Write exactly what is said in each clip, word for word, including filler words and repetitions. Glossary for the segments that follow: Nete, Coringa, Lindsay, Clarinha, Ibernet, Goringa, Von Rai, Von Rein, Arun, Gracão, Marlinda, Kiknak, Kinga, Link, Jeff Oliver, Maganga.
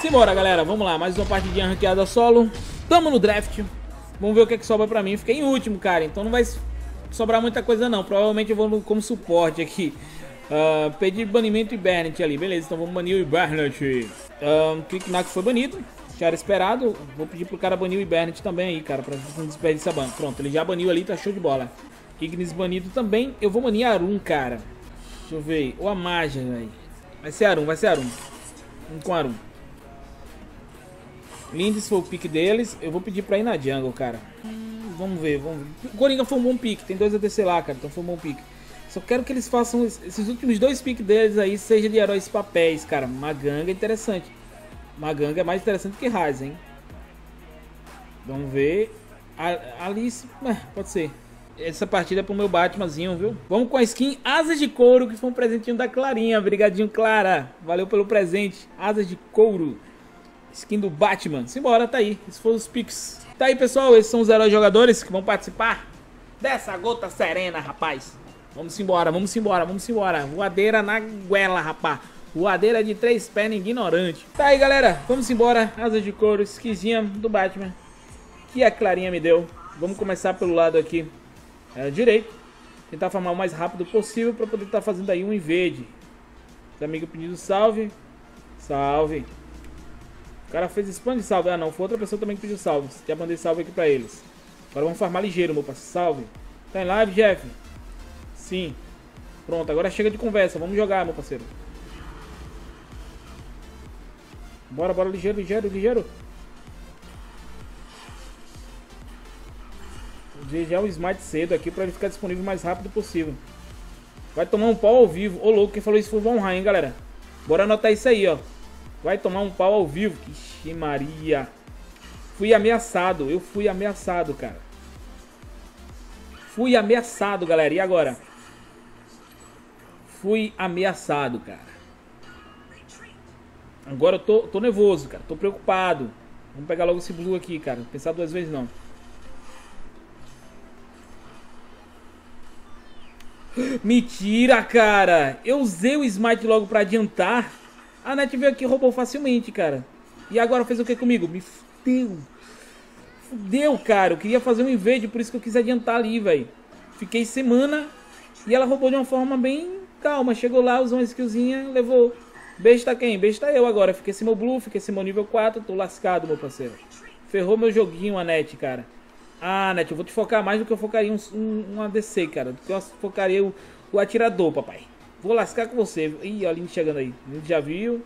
Simbora, galera. Vamos lá. Mais uma partidinha ranqueada solo. Tamo no draft. Vamos ver o que é que sobra pra mim. Fiquei em último, cara. Então não vai sobrar muita coisa, não. Provavelmente eu vou como suporte aqui. Uh, pedir banimento Ibernet ali. Beleza, então vamos banir o Ibernet. Uh, Kiknak foi banido. Já era esperado. Vou pedir pro cara banir o Ibernet também aí, cara. Pra não despedir essa banca. Pronto, ele já baniu ali. Tá show de bola. Kiknis banido também. Eu vou banir Arun, cara. Deixa eu ver. Ou a Magia, velho. Vai ser Arun, vai ser Arun. Vamos com Arun. Lindsay foi o pick deles. Eu vou pedir pra ir na jungle, cara. Hum, vamos ver, vamos ver. O Goringa foi um bom pick. Tem dois A D C lá, cara. Então foi um bom pick. Só quero que eles façam esses últimos dois picks deles aí, seja de heróis papéis, cara. Maganga é interessante. Maganga é mais interessante que Rise, hein? Vamos ver. A Alice. Ah, pode ser. Essa partida é pro meu Batmanzinho, viu? Vamos com a skin Asas de Couro, que foi um presentinho da Clarinha. Obrigadinho, Clara. Valeu pelo presente. Asas de Couro. Skin do Batman. Simbora, tá aí. Esses foram os picks. Tá aí, pessoal. Esses são os heróis jogadores que vão participar dessa gota serena, rapaz. Vamos embora, vamos embora, vamos embora. Voadeira na guela, rapá. Voadeira de três pernas ignorante. Tá aí, galera. Vamos embora. Asas de couro, skinzinha do Batman, que a Clarinha me deu. Vamos começar pelo lado aqui. É, direito. Tentar farmar o mais rápido possível pra poder estar tá fazendo aí um invade. Os amigos pedindo salve. Salve. O cara fez spam de salve. Ah, não. Foi outra pessoa também que pediu salve. Já mandei salve aqui pra eles. Agora vamos farmar ligeiro, meu parceiro. Salve. Tá em live, Jeff? Sim. Pronto. Agora chega de conversa. Vamos jogar, meu parceiro. Bora, bora. Ligeiro, ligeiro, ligeiro. Já o smite cedo aqui pra ele ficar disponível o mais rápido possível. Vai tomar um pau ao vivo. Ô louco, quem falou isso foi o Von Rai, hein, galera. Bora anotar isso aí, ó. Vai tomar um pau ao vivo. Ixi, Maria. Fui ameaçado. Eu fui ameaçado, cara. Fui ameaçado, galera. E agora? Fui ameaçado, cara. Agora eu tô, tô nervoso, cara. Tô preocupado. Vamos pegar logo esse blue aqui, cara. Pensar duas vezes não. Mentira, cara. Eu usei o smite logo pra adiantar. A Nete veio aqui e roubou facilmente, cara. E agora fez o que comigo? Me fudeu. Fudeu, cara. Eu queria fazer um invade, por isso que eu quis adiantar ali, velho. Fiquei semana e ela roubou de uma forma bem calma. Chegou lá, usou uma skillzinha, levou. Besta quem? Besta eu agora. Fiquei sem meu blue, fiquei sem meu nível quatro. Tô lascado, meu parceiro. Ferrou meu joguinho, a Nete, cara. Ah, Nete, eu vou te focar mais do que eu focaria um, um, um A D C, cara. Do que eu focaria o, o atirador, papai. Vou lascar com você. Ih, olha a Link chegando aí. Link já viu.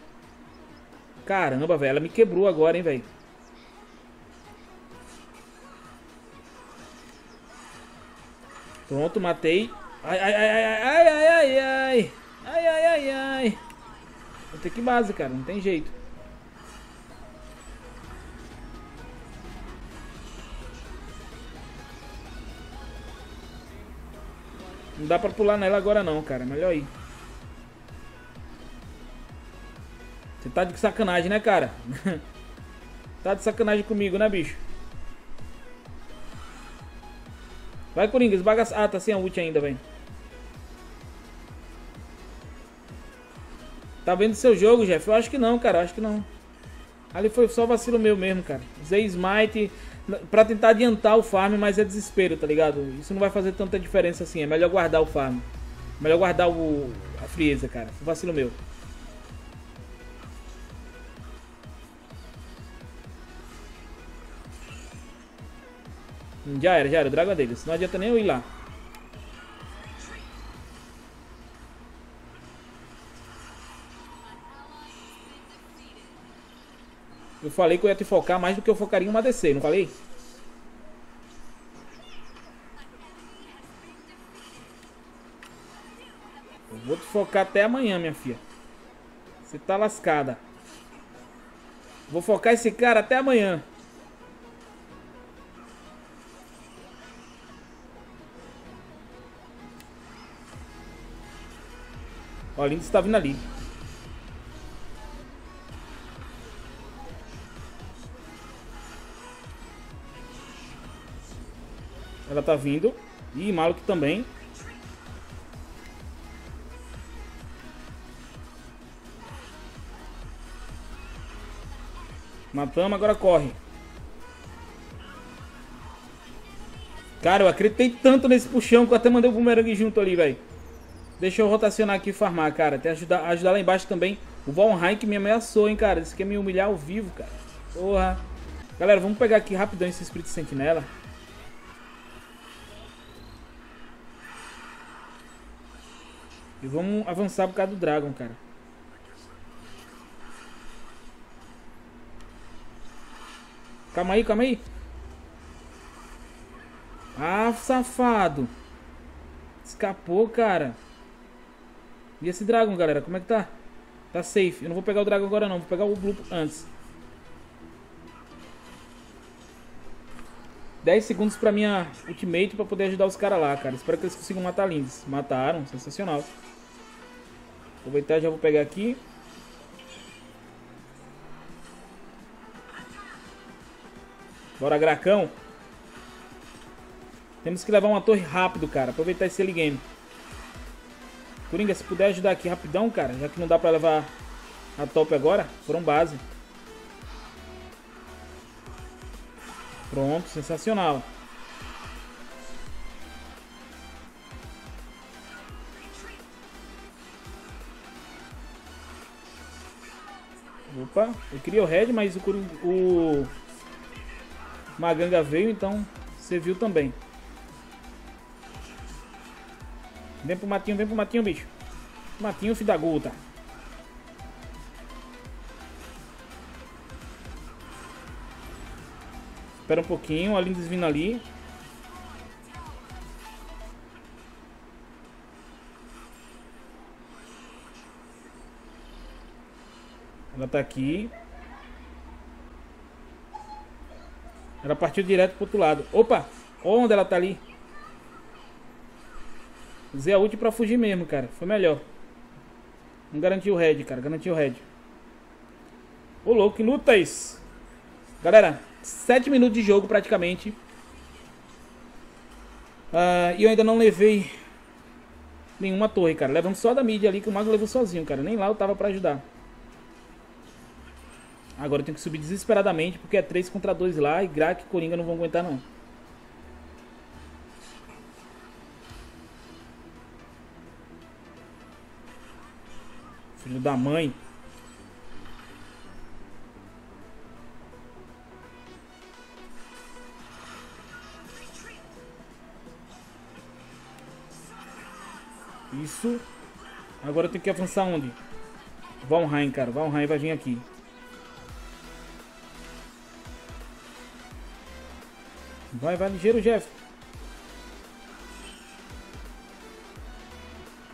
Caramba, velho. Ela me quebrou agora, hein, velho. Pronto, matei. Ai, ai, ai, ai, ai, ai, ai. Ai, ai, ai, ai. Vou ter que base, cara. Não tem jeito. Não dá pra pular nela agora não, cara. Melhor ir. Você tá de sacanagem, né, cara? Tá de sacanagem comigo, né, bicho? Vai, Coringa, esbagaça. Ah, tá sem a ult ainda, velho. Tá vendo seu jogo, Jeff? Eu acho que não, cara. Eu acho que não. Ali foi só vacilo meu mesmo, cara. Usei smite pra tentar adiantar o farm, mas é desespero, tá ligado? Isso não vai fazer tanta diferença assim. É melhor guardar o farm. Melhor guardar o... a frieza, cara. Foi vacilo meu. Já era, já era. O dragão é deles. Não adianta nem eu ir lá. Eu falei que eu ia te focar mais do que eu focaria em uma A D C, não falei? Eu vou te focar até amanhã, minha filha. Você tá lascada. Vou focar esse cara até amanhã. Ó, Lindsay tá vindo ali. Ela tá vindo. E Maluk também. Matamos, agora corre. Cara, eu acreditei tanto nesse puxão que eu até mandei o bumerangue junto ali, velho. Deixa eu rotacionar aqui e farmar, cara. Até ajudar, ajudar lá embaixo também. O Von Rein que me ameaçou, hein, cara. Isso quer me humilhar ao vivo, cara. Porra. Galera, vamos pegar aqui rapidão esse espírito sentinela. E vamos avançar por causa do Dragon, cara. Calma aí, calma aí. Ah, safado. Escapou, cara. E esse Dragon, galera? Como é que tá? Tá safe. Eu não vou pegar o Dragon agora, não. Vou pegar o grupo antes. dez segundos pra minha ultimate pra poder ajudar os caras lá, cara. Espero que eles consigam matar lindos. Mataram. Sensacional. Aproveitar, já vou pegar aqui. Bora, Gracão. Temos que levar uma torre rápido, cara. Aproveitar esse early game. Coringa, se puder ajudar aqui rapidão, cara. Já que não dá pra levar a top agora. Foram base. Pronto, sensacional. Opa, eu queria o red, mas o, o Maganga veio, então serviu também. Vem pro matinho, vem pro matinho, bicho. Matinho, filho da gota. Espera um pouquinho, a Lindsay vindo ali. Ela tá aqui. Ela partiu direto pro outro lado. Opa! Olha onde ela tá ali. Usei a ult pra fugir mesmo, cara. Foi melhor. Não garantiu o red, cara. Garantiu o red. Ô, louco, que luta isso. Galera, sete minutos de jogo praticamente. Uh, e eu ainda não levei nenhuma torre, cara. Levamos só da mid ali, que o mago levou sozinho, cara. Nem lá eu tava pra ajudar. Agora eu tenho que subir desesperadamente, porque é três contra dois lá. E Grac e Coringa não vão aguentar, não. Filho da mãe. Isso. Agora eu tenho que avançar onde? Von Rein, cara. Von Rein vai vir aqui. Vai, vai ligeiro, Jeff.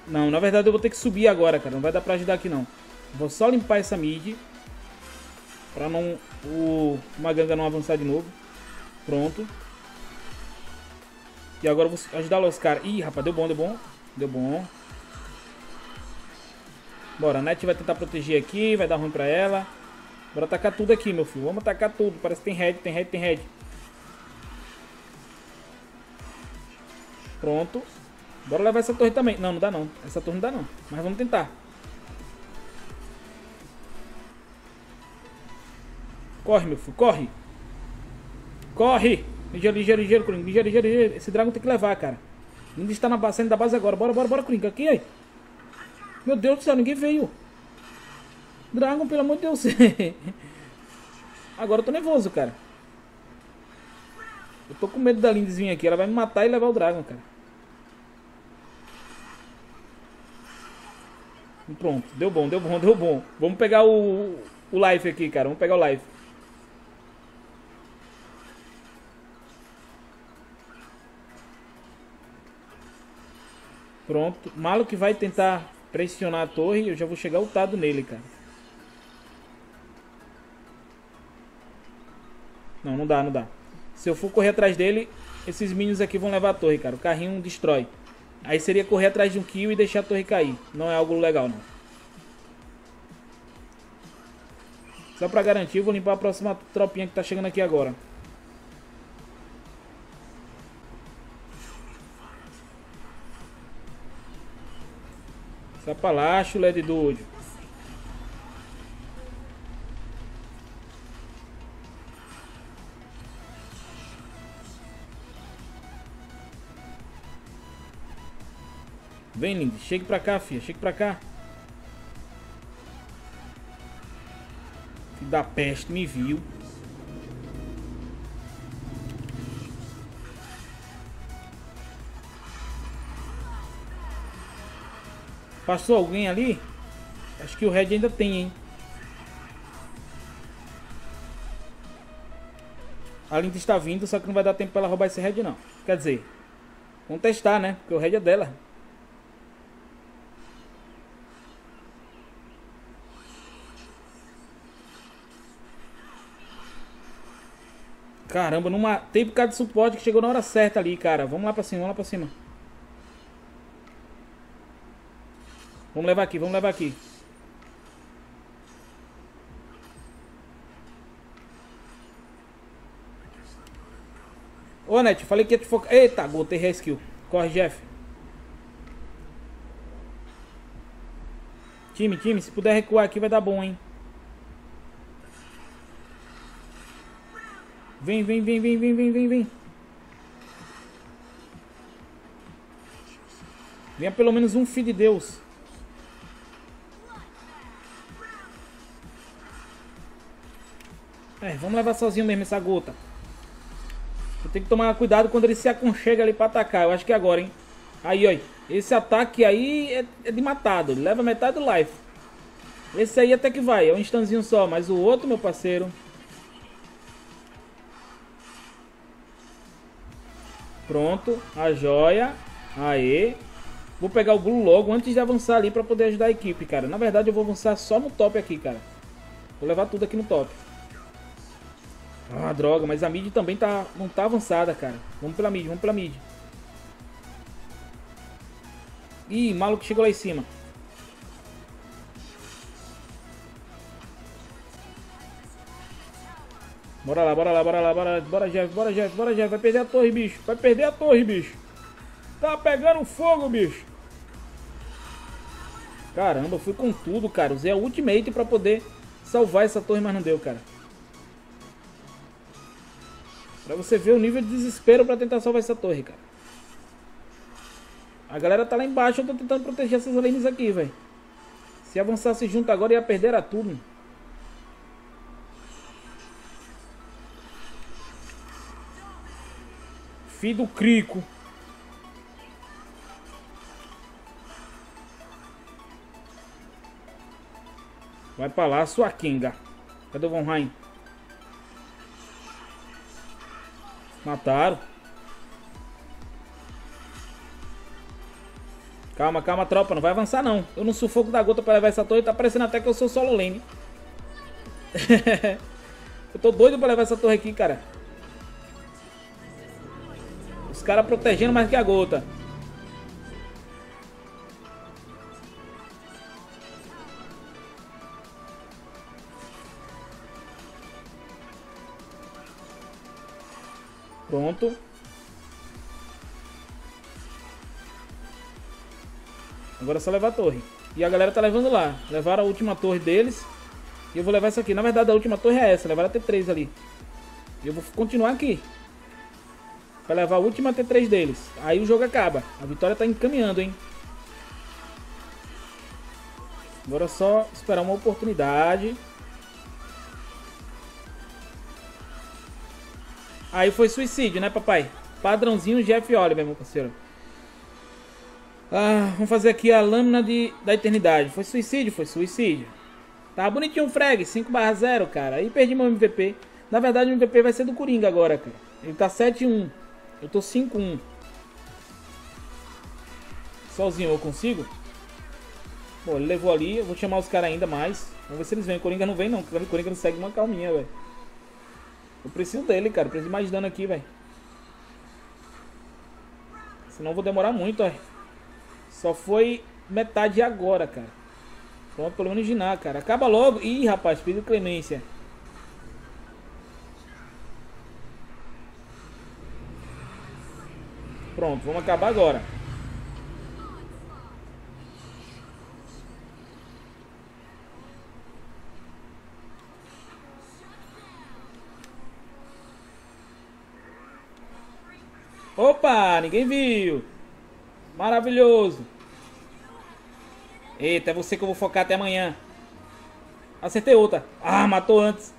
Não, na verdade eu vou ter que subir agora, cara. Não vai dar pra ajudar aqui, não. Vou só limpar essa mid. Pra não... O Maganga não avançar de novo. Pronto. E agora eu vou ajudar os caras. Ih, rapaz, deu bom, deu bom. Deu bom. Bora, a Nete vai tentar proteger aqui. Vai dar ruim pra ela. Bora atacar tudo aqui, meu filho. Vamos atacar tudo. Parece que tem red, tem red, tem red. Pronto. Bora levar essa torre também. Não, não dá não. Essa torre não dá não. Mas vamos tentar. Corre, meu filho. Corre. Corre. Ligeiro, ligeiro, ligeiro, Coringa. Ligeiro, ligeiro, ligeiro. Esse dragão tem que levar, cara. Ainda está na base da base agora. Bora, bora, bora, Coringa. Aqui, aí. Meu Deus do céu, ninguém veio. Dragão, pelo amor de Deus. Agora eu tô nervoso, cara. Eu tô com medo da Lindsay vir aqui. Ela vai me matar e levar o dragão, cara. Pronto, deu bom, deu bom, deu bom. Vamos pegar o, o life aqui, cara. Vamos pegar o life. Pronto, Malo que vai tentar pressionar a torre. Eu já vou chegar ultado nele, cara. Não, não dá, não dá. Se eu for correr atrás dele, esses minions aqui vão levar a torre, cara. O carrinho destrói. Aí seria correr atrás de um kill e deixar a torre cair. Não é algo legal, não. Só pra garantir, eu vou limpar a próxima tropinha que tá chegando aqui agora. Sapalacho, L E D doido. Vem, Lindsay. Chegue pra cá, filha. Chegue pra cá. Filho da peste me viu. Passou alguém ali? Acho que o Red ainda tem, hein? A Linda está vindo, só que não vai dar tempo para ela roubar esse Red, não. Quer dizer, vamos testar, né? Porque o Red é dela. Caramba, não matei por causa de suporte que chegou na hora certa ali, cara. Vamos lá para cima, vamos lá para cima. Vamos levar aqui, vamos levar aqui. Ô, Nete, falei que ia te focar. Eita, botei reskill. Corre, Jeff. Time, time, se puder recuar aqui vai dar bom, hein? Vem, vem, vem, vem, vem, vem, vem, vem. Venha pelo menos um filho de Deus. É, vamos levar sozinho mesmo essa gota. Eu tenho que tomar cuidado quando ele se aconchega ali pra atacar. Eu acho que é agora, hein? Aí, ó. Esse ataque aí é, é de matado. Ele leva metade do life. Esse aí até que vai. É um instanzinho só. Mas o outro, meu parceiro... Pronto. A joia. Aê. Vou pegar o Blue logo antes de avançar ali pra poder ajudar a equipe, cara. Na verdade, eu vou avançar só no top aqui, cara. Vou levar tudo aqui no top. Ah, droga, mas a mid também tá, não tá avançada, cara. Vamos pela mid, vamos pela mid. Ih, maluco chegou lá em cima. Bora lá, bora lá, bora lá, bora lá. Bora, Jeff, bora, Jeff, bora, Jeff. Vai perder a torre, bicho. Vai perder a torre, bicho. Tá pegando fogo, bicho. Caramba, eu fui com tudo, cara. Usei a ultimate pra poder salvar essa torre, mas não deu, cara. Pra você ver o nível de desespero pra tentar salvar essa torre, cara. A galera tá lá embaixo, eu tô tentando proteger essas lanes aqui, velho. Se avançasse junto agora, ia perder a tudo. Filho do crico. Vai pra lá, sua Kinga. Cadê o Von Rein? Mataram. Calma, calma, tropa. Não vai avançar, não. Eu não sufoco da gota pra levar essa torre. Tá parecendo até que eu sou solo lane. Eu tô doido pra levar essa torre aqui, cara. Os caras protegendo mais que a gota. Pronto. Agora é só levar a torre. E a galera tá levando lá. Levaram a última torre deles. E eu vou levar essa aqui. Na verdade, a última torre é essa. Levaram a T três ali. E eu vou continuar aqui. Pra levar a última T três deles. Aí o jogo acaba. A vitória tá encaminhando, hein? Agora é só esperar uma oportunidade. Aí foi suicídio, né, papai? Padrãozinho Jeff Oliver, meu parceiro. Ah, vamos fazer aqui a lâmina de, da eternidade. Foi suicídio? Foi suicídio. Tá bonitinho o frag, cinco barra zero, cara. Aí perdi meu M V P. Na verdade, o M V P vai ser do Coringa agora, cara. Ele tá sete um. Eu tô cinco um. Sozinho eu consigo? Pô, ele levou ali. Eu vou chamar os caras ainda mais. Vamos ver se eles vêm. O Coringa não vem, não. O Coringa não segue uma calminha, velho. Eu preciso dele, cara. Eu preciso mais dano aqui, velho. Senão eu vou demorar muito, ó. Só foi metade agora, cara. Pronto, pelo menos ginar, cara. Acaba logo. Ih, rapaz, pediu clemência. Pronto, vamos acabar agora. Opa, ninguém viu. Maravilhoso. Eita, é você que eu vou focar até amanhã. Acertei outra. Ah, matou antes.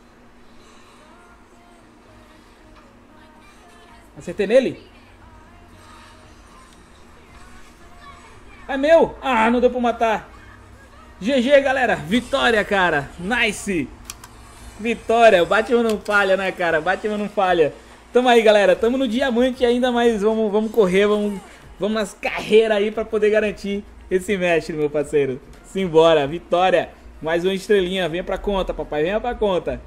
Acertei nele? É meu? Ah, não deu pra matar. G G, galera. Vitória, cara. Nice. Vitória. O Batman não falha, né, cara? O Batman não falha. Tamo aí, galera. Tamo no diamante ainda, mas vamos, vamos correr. Vamos, vamos nas carreiras aí pra poder garantir esse match, meu parceiro. Simbora. Vitória. Mais uma estrelinha. Vem pra conta, papai. Vem pra conta.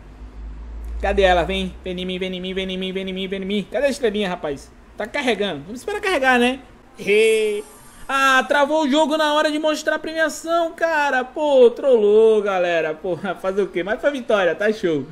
Cadê ela? Vem. Vem em mim, vem em mim, vem em mim, vem em mim, vem em mim. Cadê a estrelinha, rapaz? Tá carregando. Vamos esperar carregar, né? Heee. Ah, travou o jogo na hora de mostrar a premiação, cara. Pô, trollou, galera. Porra, fazer o quê? Mas foi vitória, tá show.